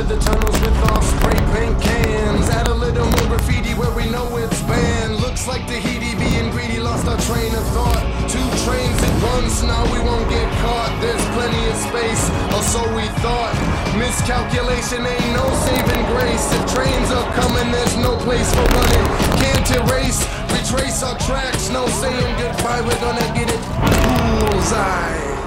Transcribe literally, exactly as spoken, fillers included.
to the tunnels with all spray paint cans. Add a little more graffiti where we know it's banned. Looks like Tahiti being greedy lost our train of thought. Two trains at once, now we won't get caught. There's plenty of space, or so we thought. Miscalculation ain't no saving grace. If trains are coming, there's no place for running. Can't erase, retrace our tracks. No saying goodbye, we're gonna get it. Bullseye.